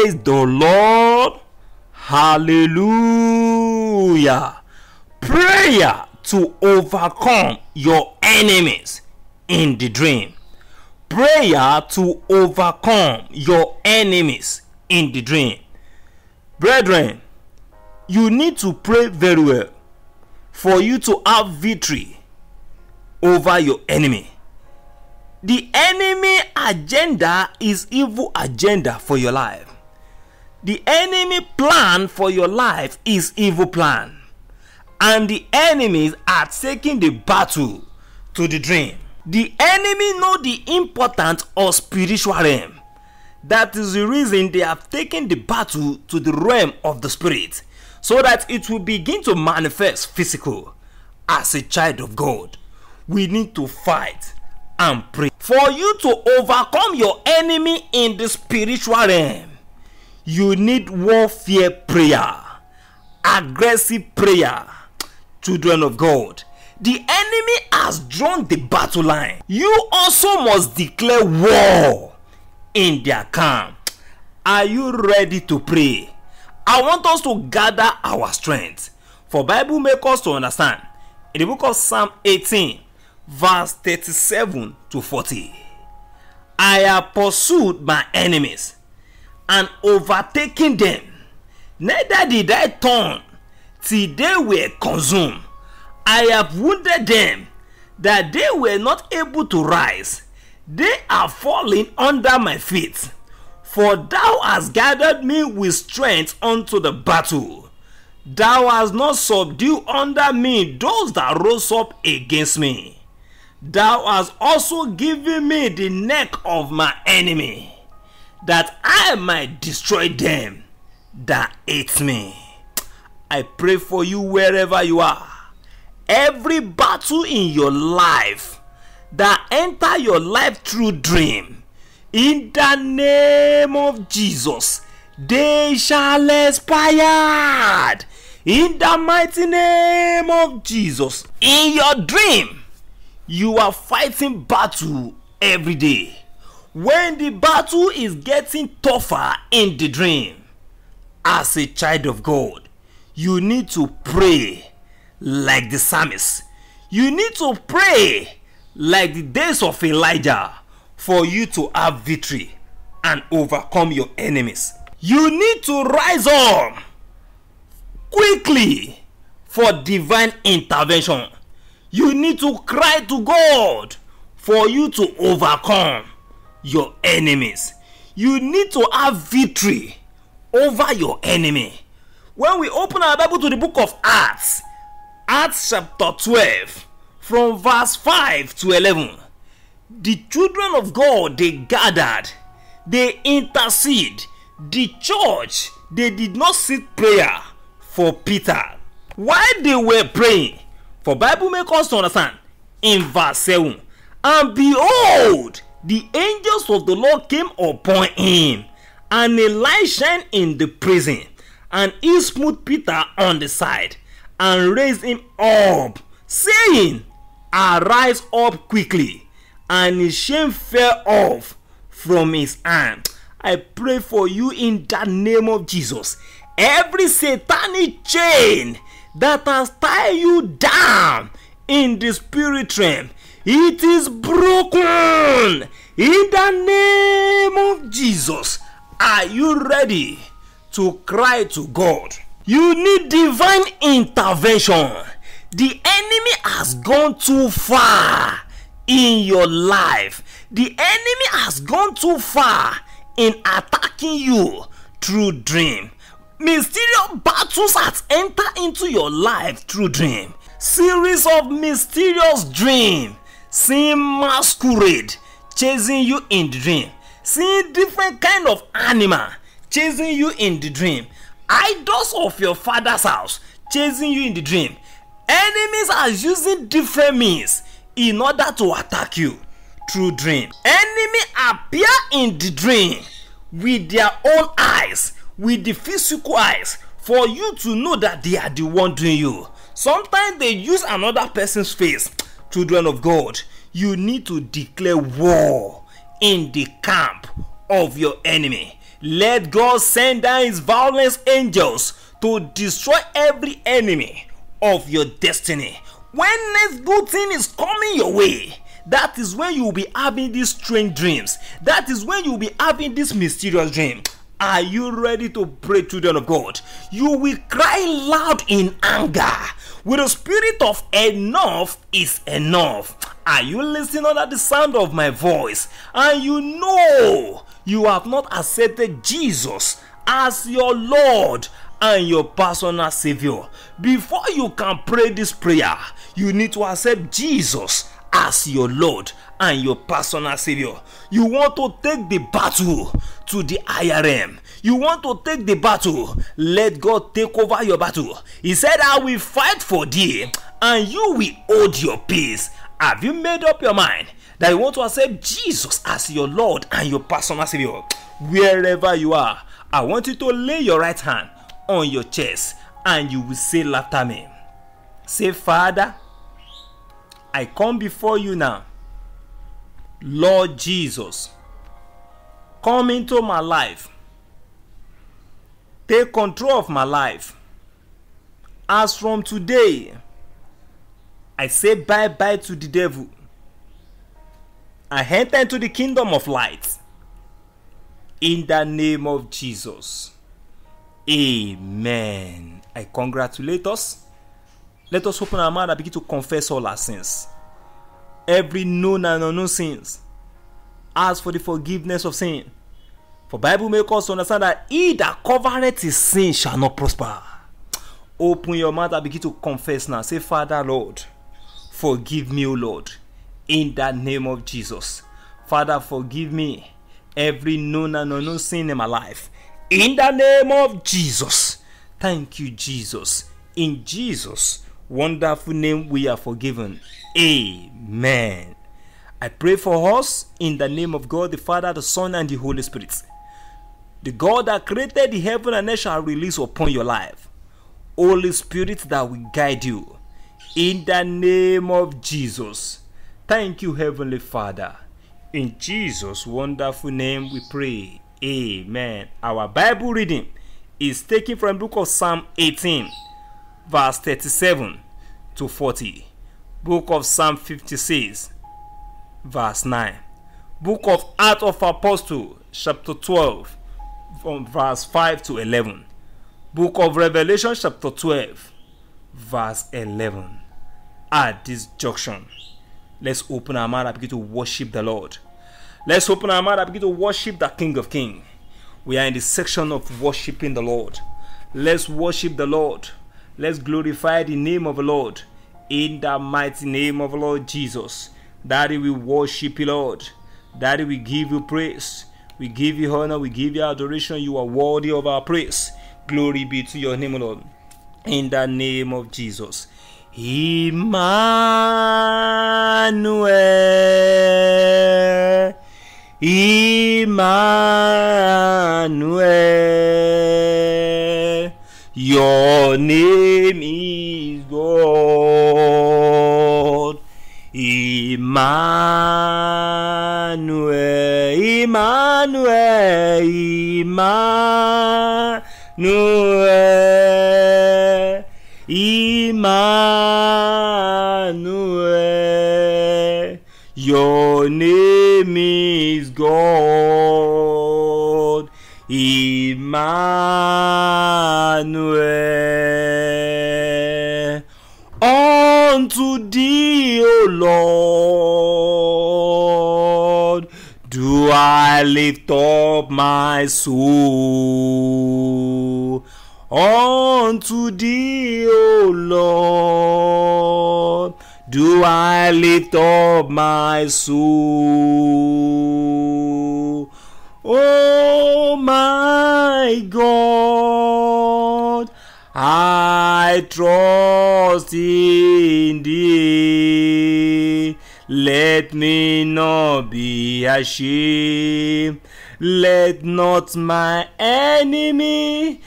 Praise the Lord. Hallelujah. Prayer to overcome your enemies in the dream. Prayer to overcome your enemies in the dream. Brethren, you need to pray very well for you to have victory over your enemy. The enemy agenda is evil agenda for your life. The enemy plan for your life is evil plan. And the enemies are taking the battle to the dream. The enemy know the importance of spiritual realm. That is the reason they have taken the battle to the realm of the spirit, so that it will begin to manifest physical. As a child of God, we need to fight and pray. For you to overcome your enemy in the spiritual realm, you need warfare prayer, aggressive prayer. Children of God, the enemy has drawn the battle line. You also must declare war in their camp. Are you ready to pray? I want us to gather our strength. For Bible make us to understand, in the book of Psalm 18, verse 37 to 40. I have pursued my enemies and overtaken them. Neither did I turn till they were consumed. I have wounded them that they were not able to rise. They are falling under my feet. For thou hast gathered me with strength unto the battle. Thou hast not subdued under me those that rose up against me. Thou hast also given me the neck of my enemy, that I might destroy them that hate me. I pray for you wherever you are. Every battle in your life that enter your life through dream, in the name of Jesus, they shall expire. In the mighty name of Jesus. In your dream, you are fighting battle every day. When the battle is getting tougher in the dream, as a child of God, you need to pray like the psalmist. You need to pray like the days of Elijah for you to have victory and overcome your enemies. You need to rise up quickly for divine intervention. You need to cry to God for you to overcome your enemies. You need to have victory over your enemy. When we open our Bible to the book of Acts, Acts chapter 12, from verse 5 to 11, the children of God, they gathered, they intercede. The church, they did not seek prayer for Peter. While they were praying, for Bible make us to understand, in verse 7, and behold, the angels of the Lord came upon him, and a light shined in the prison, and he smote Peter on the side, and raised him up, saying, Arise up quickly. And his chain fell off from his hand. I pray for you in the name of Jesus. Every satanic chain that has tied you down in the spirit realm, it is broken in the name of Jesus. Are you ready to cry to God? You need divine intervention. The enemy has gone too far in your life. The enemy has gone too far in attacking you through dream. Mysterious battles have entered into your life through dream. Series of mysterious dreams. Seeing masquerade chasing you in the dream. Seeing different kind of animal chasing you in the dream. Idols of your father's house chasing you in the dream. Enemies are using different means in order to attack you through dream. Enemy appear in the dream with their own eyes, with the physical eyes, for you to know that they are the one doing you. Sometimes they use another person's face. Children of God, you need to declare war in the camp of your enemy. Let God send down his violent angels to destroy every enemy of your destiny. When next good thing is coming your way, that is when you will be having these strange dreams. That is when you will be having this mysterious dream. Are you ready to pray, children of God? You will cry loud in anger with the spirit of enough is enough. Are you listening under the sound of my voice? And you know you have not accepted Jesus as your Lord and your personal Savior. Before you can pray this prayer, you need to accept Jesus as your Lord and your personal Savior. You want to take the battle to the higher realm. You want to take the battle. Let God take over your battle. He said, I will fight for thee and you will hold your peace. Have you made up your mind that you want to accept Jesus as your Lord and your personal Savior? Wherever you are, I want you to lay your right hand on your chest and you will say after me. Say, Father, I come before you now. Lord Jesus, come into my life. Take control of my life. As from today, I say bye-bye to the devil. I enter into the kingdom of light. In the name of Jesus. Amen. I congratulate us. Let us open our mouth and begin to confess all our sins. Every known and unknown sins. Ask for the forgiveness of sin. For Bible makes us understand that he that covereth his sin shall not prosper. Open your mouth and begin to confess now. Say, Father, Lord, forgive me, O Lord, in the name of Jesus. Father, forgive me every known and unknown sin in my life. In the name of Jesus. Thank you, Jesus. In Jesus' wonderful name we are forgiven. Amen. I pray for us in the name of God, the Father, the Son, and the Holy Spirit. The God that created the heaven and earth shall release upon your life. Holy Spirit that will guide you. In the name of Jesus. Thank you, Heavenly Father. In Jesus' wonderful name we pray. Amen. Our Bible reading is taken from the book of Psalm 18, verse 37 to 40. Book of Psalm 56, verse 9. Book of Acts of Apostles, chapter 12, from verse 5 to 11. Book of Revelation, chapter 12, verse 11. At this junction, let's open our mouth and begin to worship the Lord. Let's open our mouth and begin to worship the King of Kings. We are in the section of worshiping the Lord. Let's worship the Lord. Let's glorify the name of the Lord. In the mighty name of the Lord Jesus. Daddy, we worship you, Lord. Daddy, we give you praise. We give you honor. We give you adoration. You are worthy of our praise. Glory be to your name, Lord. In the name of Jesus. Emmanuel. Emmanuel. Your name is God. Emmanuel, Emmanuel, Emmanuel, Emmanuel, your name is God. Emmanuel, unto thee, O Lord, do I lift up my soul. Unto thee, O Lord, do I lift up my soul. O my God, I trust in thee. Let me not be ashamed. Let not my enemy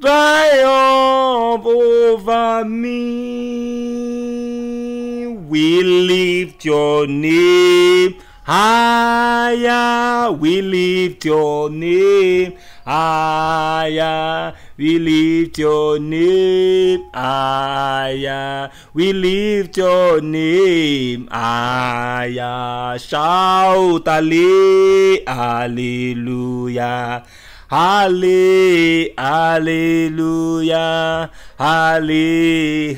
triumph over me. We lift your name Higher we lift your name. Higher we lift your name. Higher we lift your name. Higher shout hallelujah. Hallelujah. Hallelujah.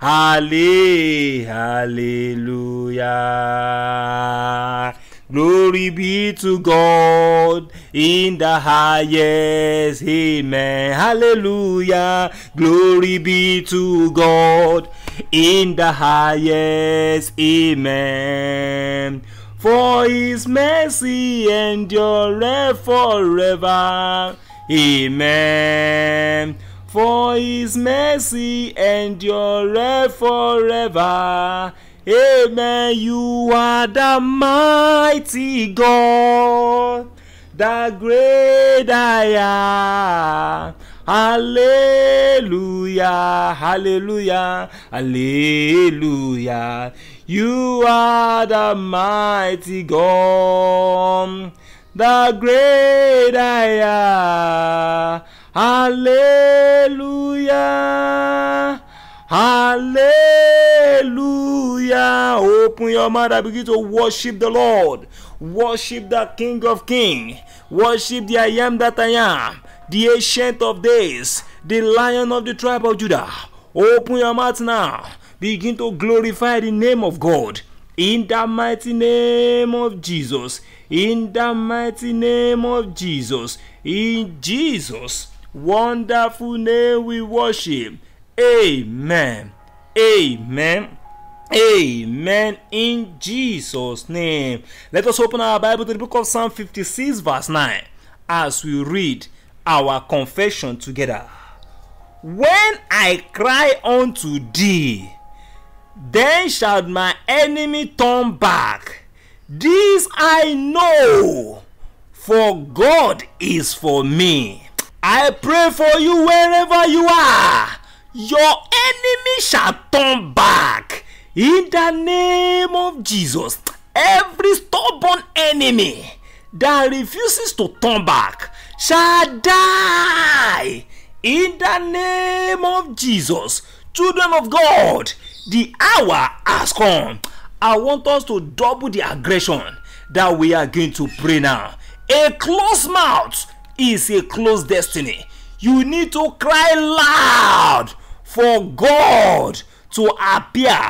Hallelujah. Glory be to God in the highest. Amen. Hallelujah. Glory be to God in the highest. Amen. For his mercy endureth forever. Amen. For his mercy endureth forever. Amen. You are the mighty God, the great I am. Hallelujah. Hallelujah. Hallelujah. You are the mighty God, the great I am. Hallelujah. Hallelujah. Open your mouth and begin to worship the Lord. Worship the King of Kings. Worship the I am that I am, the Ancient of Days, the Lion of the tribe of Judah. Open your mouth now. Begin to glorify the name of God. In the mighty name of Jesus. In the mighty name of Jesus. In Jesus' wonderful name we worship. Amen. Amen. Amen. In Jesus' name. Let us open our Bible to the book of Psalm 56 verse 9. As we read our confession together. When I cry unto thee, then shall my enemy turn back. This I know, for God is for me. I pray for you wherever you are. Your enemy shall turn back. In the name of Jesus, every stubborn enemy that refuses to turn back shall die. In the name of Jesus, children of God, the hour has come. I want us to double the aggression that we are going to pray now. A closed mouth is a closed destiny. You need to cry loud for God to appear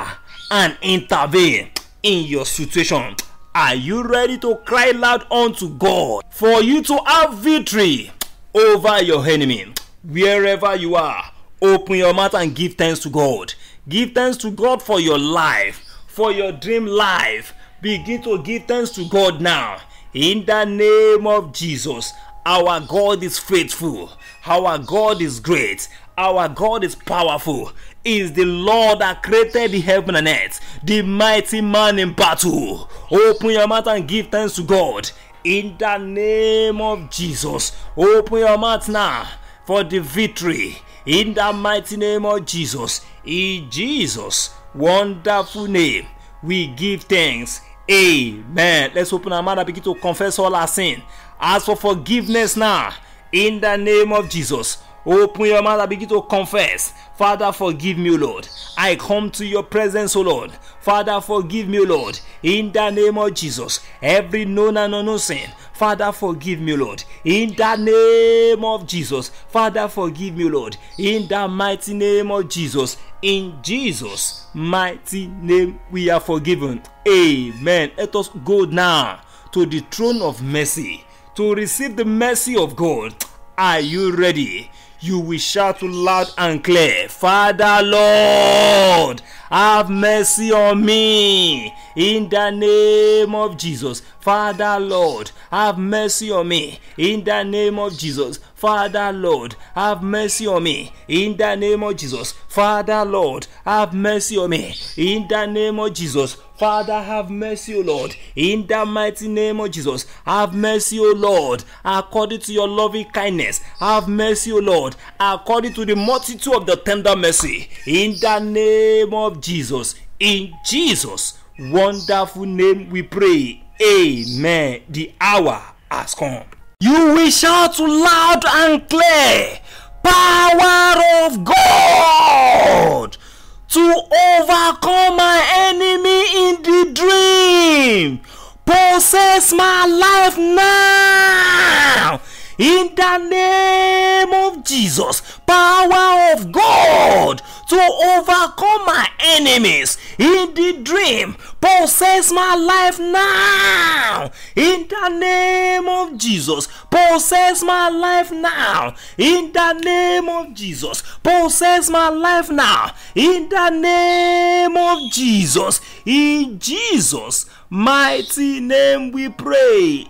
and intervene in your situation. Are you ready to cry loud unto God for you to have victory over your enemy? Wherever you are, open your mouth and give thanks to God. Give thanks to God for your life, for your dream life. Begin to give thanks to God now. In the name of Jesus, our God is faithful. Our God is great. Our God is powerful. He is the Lord that created the heaven and earth, the mighty man in battle. Open your mouth and give thanks to God. In the name of Jesus, open your mouth now for the victory. In the mighty name of Jesus, in Jesus' wonderful name, we give thanks. Amen. Let's open our mouth and begin to confess all our sin. Ask for forgiveness now. In the name of Jesus, open your mouth and begin to confess. Father, forgive me, Lord. I come to your presence, O Lord. Father, forgive me, Lord. In the name of Jesus, every known and unknown sin. Father, forgive me, Lord. In the name of Jesus. Father, forgive me, Lord. In the mighty name of Jesus. In Jesus' mighty name, we are forgiven. Amen. Let us go now to the throne of mercy to receive the mercy of God. Are you ready? You will shout loud and clear, Father, Lord, have mercy on me. In the name of Jesus, Father, Lord, have mercy on me. In the name of Jesus, Father, Lord, have mercy on me. In the name of Jesus, Father, Lord, have mercy on me. In the name of Jesus, Father, have mercy, O Lord. In the mighty name of Jesus, have mercy, O Lord, according to your loving kindness. Have mercy, O Lord, according to the multitude of the tender mercy. In the name of Jesus, in Jesus' wonderful name we pray. Amen. The hour has come. You will shout loud and clear, power of God to overcome my enemy in the dream. Possess my life now. In the name of Jesus, power of God to overcome my enemies in the dream, possess my life now. In the name of Jesus, possess my life now. In the name of Jesus, possess my life now. In the name of Jesus, in Jesus' mighty name we pray.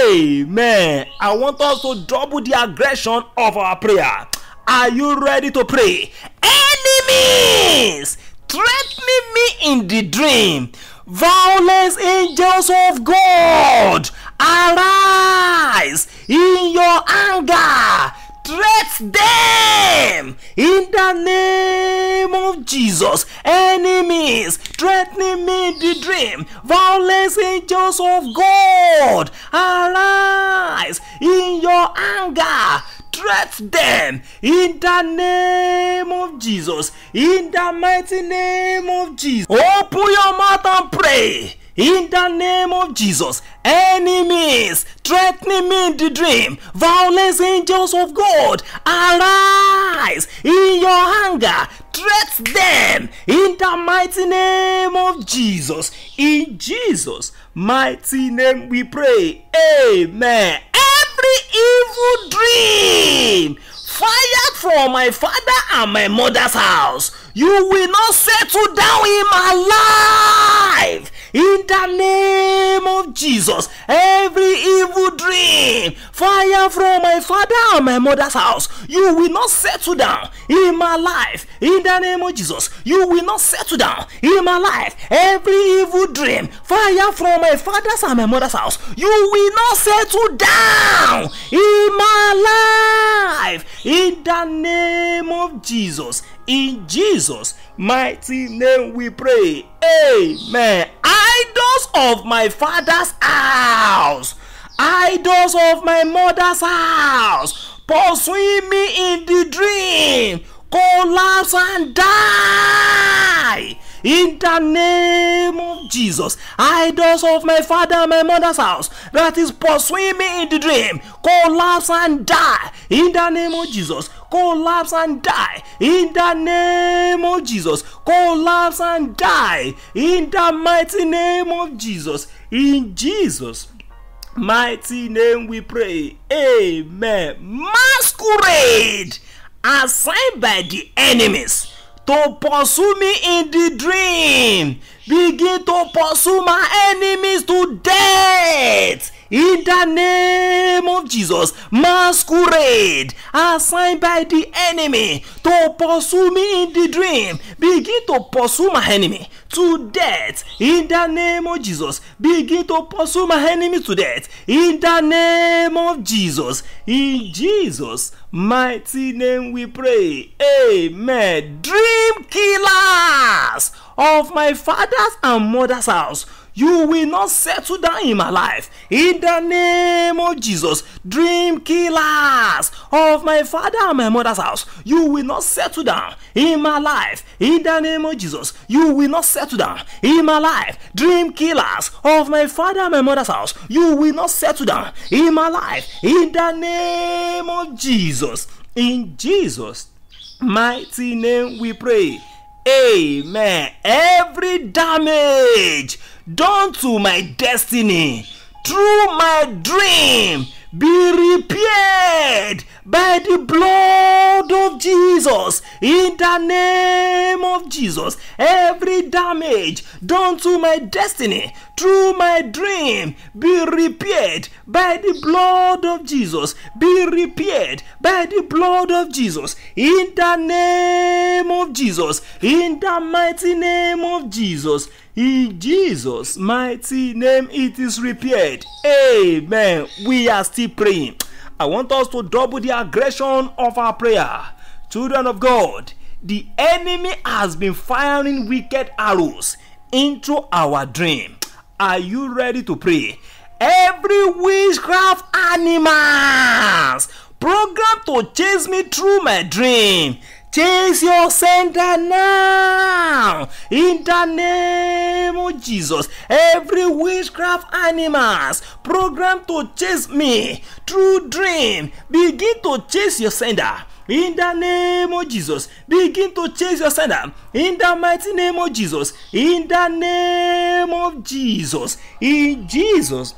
Amen. I want us to double the aggression of our prayer. Are you ready to pray? Enemies threatening me in the dream, violence angels of God, arise in your anger. Threat them in the name of Jesus. Enemies threatening me in the dream, violence angels of God, arise in your anger. Threat them in the name of Jesus. In the mighty name of Jesus. Open your mouth and pray. In the name of Jesus, enemies threatening me in the dream, violence angels of God, arise in your anger, threat them in the mighty name of Jesus. In Jesus' mighty name we pray. Amen. Every evil dream fired from my father and my mother's house, you will not settle down in my life. In the name of Jesus, every evil dream fire from my father and my mother's house, you will not settle down in my life. In the name of Jesus, you will not settle down in my life. Every evil dream fire from my father's and my mother's house, you will not settle down in my life. In the name of Jesus, in Jesus' mighty name we pray. Amen. Idols of my father's house, idols of my mother's house, pursuing me in the dream, collapse and die. In the name of Jesus, idols of my father and my mother's house that is pursuing me in the dream, collapse and die. In the name of Jesus, collapse and die. In the name of Jesus, collapse and die. In the mighty name of Jesus. In Jesus' mighty name we pray. Amen. Masquerade assigned by the enemies to pursue me in the dream, begin to pursue my enemies to death. In the name of Jesus, masquerade assigned by the enemy to pursue me in the dream, begin to pursue my enemy to death. In the name of Jesus, begin to pursue my enemy to death. In the name of Jesus, in Jesus' mighty name we pray. Amen. Dream killers of my father's and mother's house, you will not settle down in my life. In the name of Jesus, dream killers of my father and my mother's house, you will not settle down in my life. In the name of Jesus, you will not settle down in my life. Dream killers of my father and my mother's house, you will not settle down in my life. In the name of Jesus, in Jesus' mighty name we pray. Amen. Every damage done to my destiny through my dream, be repaired by the blood of Jesus. In the name of Jesus, every damage done to my destiny through my dream, be repaired by the blood of Jesus. Be repaired by the blood of Jesus. In the name of Jesus. In the mighty name of Jesus. In Jesus' mighty name it is repaired. Amen. We are still praying. I want us to double the aggression of our prayer. Children of God, the enemy has been firing wicked arrows into our dream. Are you ready to pray? Every witchcraft animals programmed to chase me through my dream, chase your sender now in the name of Jesus. Every witchcraft animals programmed to chase me through dream, begin to chase your sender in the name of Jesus. Begin to chase your sender in the mighty name of Jesus. In the name of Jesus. In Jesus'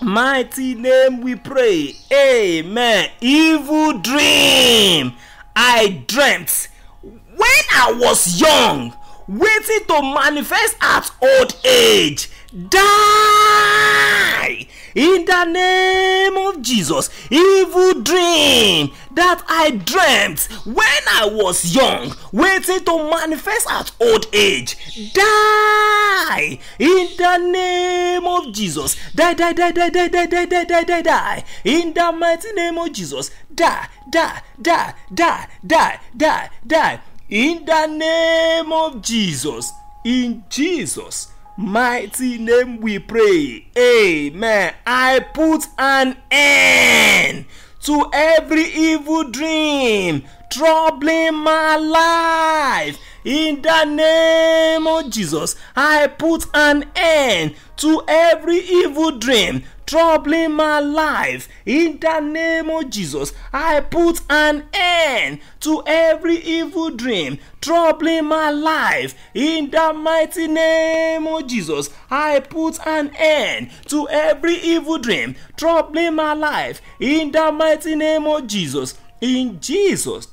mighty name we pray. Amen. Evil dream I dreamt when I was young, waiting to manifest at old age, die in the name of Jesus. Evil dream that I dreamt when I was young, waiting to manifest at old age, die in the name of Jesus. Die, die, die, die, die, die, die, die, die, die, die, in the mighty name of Jesus. Die, die, die, die, die, die, die, in the name of Jesus. In Jesus' mighty name we pray. Amen. I put an end to every evil dream troubling my life. In the name of Jesus, I put an end to every evil dream troubling my life. In the name of Jesus, I put an end to every evil dream troubling my life. In the mighty name of Jesus, I put an end to every evil dream troubling my life. In the mighty name of Jesus. In Jesus'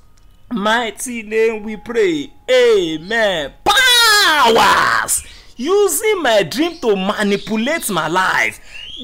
mighty name we pray. Amen. Powers using my dream to manipulate my life,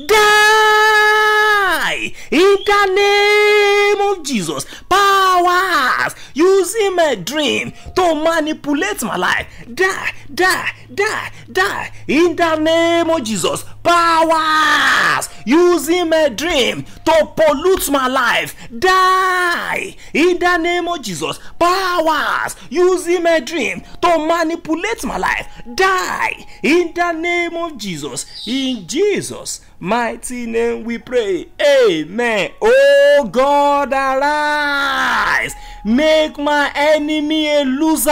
die in the name of Jesus. Powers using my dream to manipulate my life, die, die, die, die in the name of Jesus. Powers using my dream to pollute my life, die in the name of Jesus. Powers using my dream to manipulate my life, die in the name of Jesus. In Jesus' mighty name we pray. Amen. Oh God, arise. Make my enemy a loser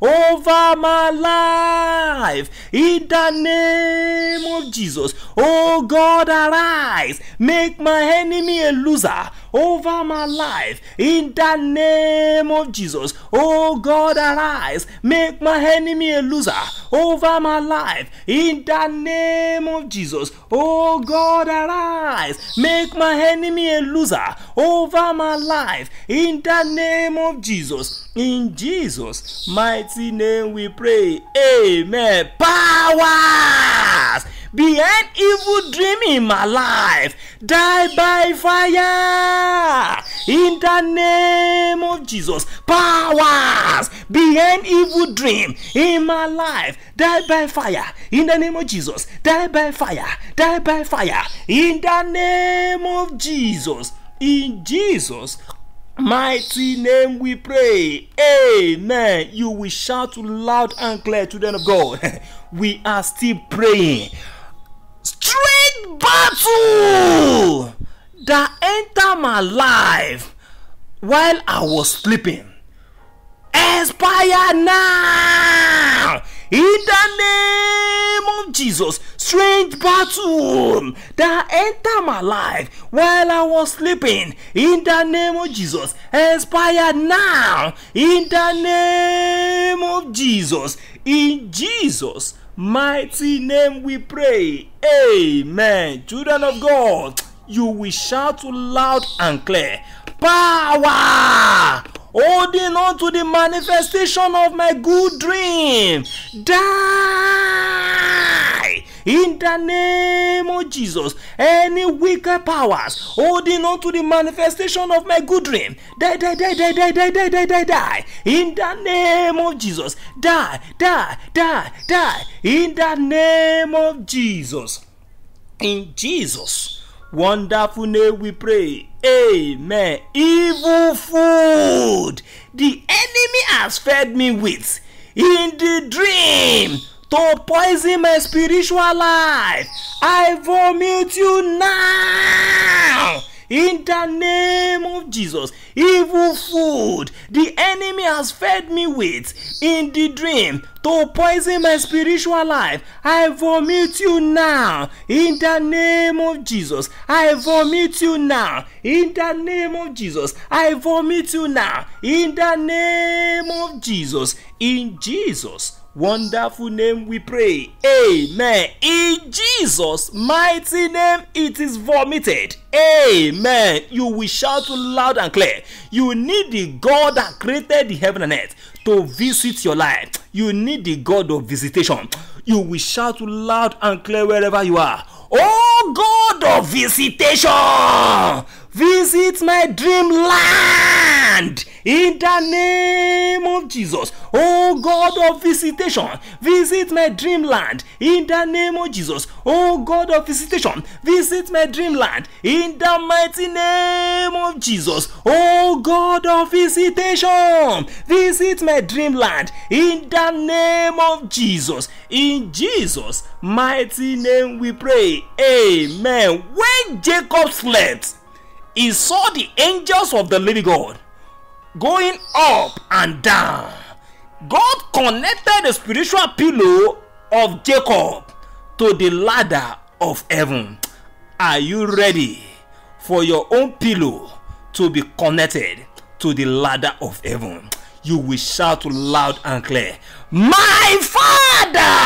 over my life. In the name of Jesus. Oh God, arise. Make my enemy a loser over my life. In the name of Jesus. Oh God, arise. Make my enemy a loser over my life. In the name of Jesus. Oh God, arise. Make my enemy a loser over my life. In the name of Jesus. In Jesus' mighty name we pray. Amen. Powers behind evil dream in my life, die by fire in the name of Jesus. Powers behind evil dream in my life, die by fire in the name of Jesus. Die by fire, die by fire in the name of Jesus. In Jesus' mighty name we pray. Amen. You will shout loud and clear to the end of God. We are still praying. Straight battle that entered my life while I was sleeping, expire now in the name of Jesus. Strange battle that entered my life while I was sleeping, in the name of Jesus. Expire now in the name of Jesus. In Jesus' mighty name we pray. Amen. Children of God, you will shout loud and clear. Power holding on to the manifestation of my good dream, die in the name of Jesus. Any wicked powers holding on to the manifestation of my good dream, die, die, die, die, die, die, die, die, die, die in the name of Jesus. Die, die, die, die in the name of Jesus. In Jesus' wonderful name we pray. Amen. Evil food the enemy has fed me with in the dream to poison my spiritual life, I vomit you now. In the name of Jesus, evil food the enemy has fed me with in the dream to poison my spiritual life, I vomit you now. In the name of Jesus, I vomit you now. In the name of Jesus, I vomit you now. In the name of Jesus, in Jesus' wonderful name we pray. Amen. In Jesus' mighty name it is vomited. Amen. You will shout loud and clear. You need the God that created the heaven and earth to visit your life. You need the God of visitation. You will shout loud and clear wherever you are. Oh God of visitation, visit my dreamland in the name of Jesus. Oh God of visitation, visit my dreamland in the name of Jesus. Oh God of visitation, visit my dreamland in the mighty name of Jesus. Oh God of visitation, visit my dreamland in the name of Jesus. In Jesus' mighty name we pray. Amen. When Jacob slept, he saw the angels of the living God going up and down. God connected the spiritual pillow of Jacob to the ladder of heaven. Are you ready for your own pillow to be connected to the ladder of heaven? You will shout loud and clear, my Father,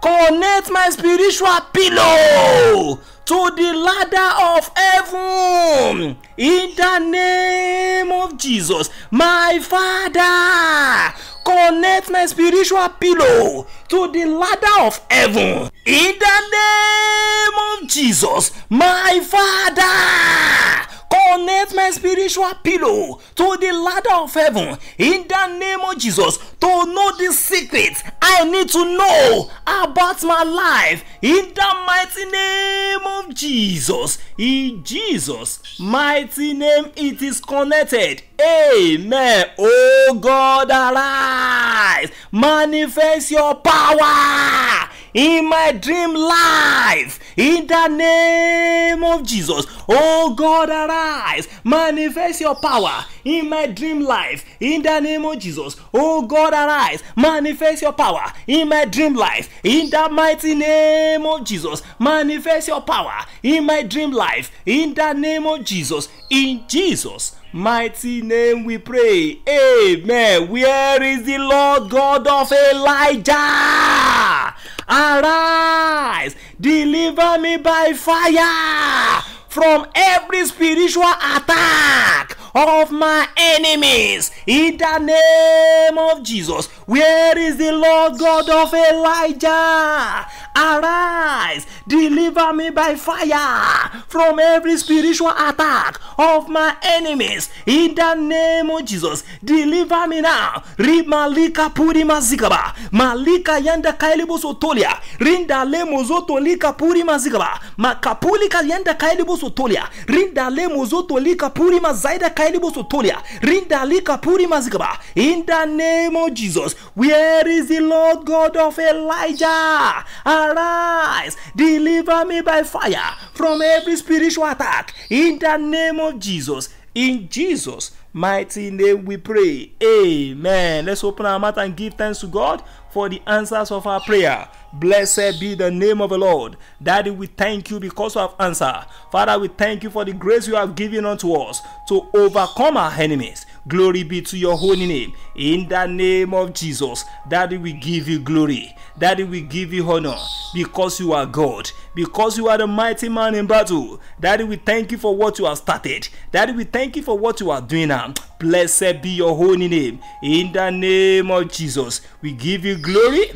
connect my spiritual pillow to the ladder of heaven in the name of Jesus. My Father, connect my spiritual pillow to the ladder of heaven in the name of Jesus. My Father, connect my spiritual pillow to the ladder of heaven in the name of Jesus. To know the secrets I need to know about my life in the mighty name of Jesus. In Jesus' mighty name it is connected. Amen. Oh God, arise, manifest your power in my dream life in the name of Jesus. Oh God, arise, manifest your power in my dream life in the name of Jesus. Oh God, arise, manifest your power in my dream life in the mighty name of Jesus. Manifest your power in my dream life in the name of Jesus. In Jesus' mighty name we pray. Amen. Where is the Lord God of Elijah? Arise, deliver me by fire from every spiritual attack of my enemies in the name of Jesus. Where is the Lord God of Elijah? Arise, deliver me by fire from every spiritual attack of my enemies in the name of Jesus. Deliver me now. Rimalika purima zikaba, malika yanda kailibu sotolia, rinda lemo zotolika purima zikaba, makapulika yanda kailibu sotolia, rinda lemo zotolika purima zaida kailibu sotolia, rinda lika purima zikaba. In the name of Jesus, where is the Lord God of Elijah? Arise, deliver me by fire from every spiritual attack in the name of Jesus. In Jesus' mighty name we pray. Amen. Let's open our mouth and give thanks to God for the answers of our prayer. Blessed be the name of the Lord. Daddy, we thank you because of answer. Father, we thank you for the grace you have given unto us to overcome our enemies. Glory be to your holy name. In the name of Jesus, Daddy, we give you glory. Daddy, we give you honor because you are God, because you are the mighty man in battle. Daddy, we thank you for what you have started. Daddy, we thank you for what you are doing now. Blessed be your holy name. In the name of Jesus, we give you glory.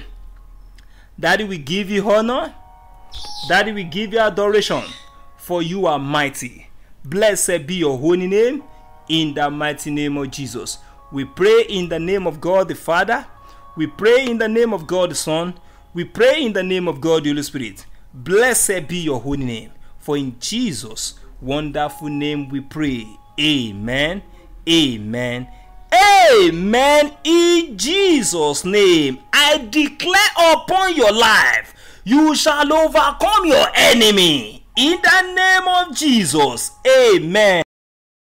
Daddy, we give you honor. Daddy, we give you adoration, for you are mighty. Blessed be your holy name. In the mighty name of Jesus, we pray in the name of God the Father. We pray in the name of God the Son. We pray in the name of God the Holy Spirit. Blessed be your holy name, for in Jesus' wonderful name we pray. Amen. Amen. Amen. Amen. In Jesus' name, I declare upon your life, you shall overcome your enemy. In the name of Jesus. Amen.